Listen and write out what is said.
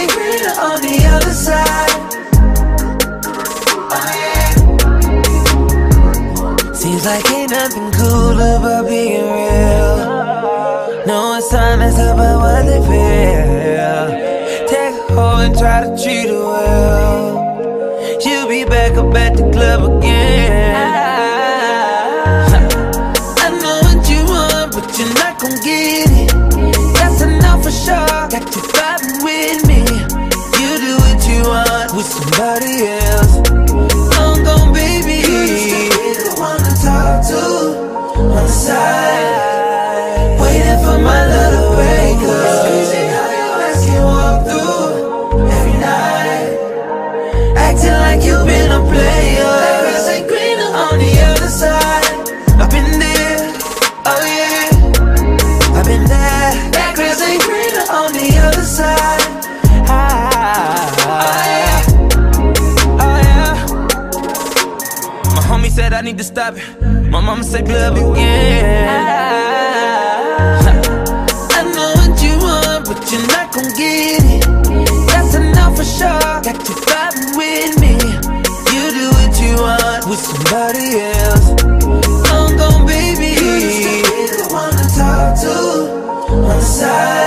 only winner on the other side. Seems like ain't nothing cool about being real. No one's honest about what they feel. Take a hoe and try to treat her well. She'll be back up at the club again. Got you vibing with me. You do what you want with somebody else. I'm gone, baby. You just be the one to talk to on the side, waiting for my love to wake up. It's crazy how your ass can walk through every night, acting like you've been a player. Like grass ain't greener on the other side. I've been there, oh yeah, I've been there. That grass ain't greener on the other side. Oh yeah, oh yeah. My homie said I need to stop it. My mama said club again. I know what you want, but you're not gon' get it. That's enough for sure. Got you vibing with me. You do what you want with somebody else. I'm gone, baby. You just be the one to talk to on the side.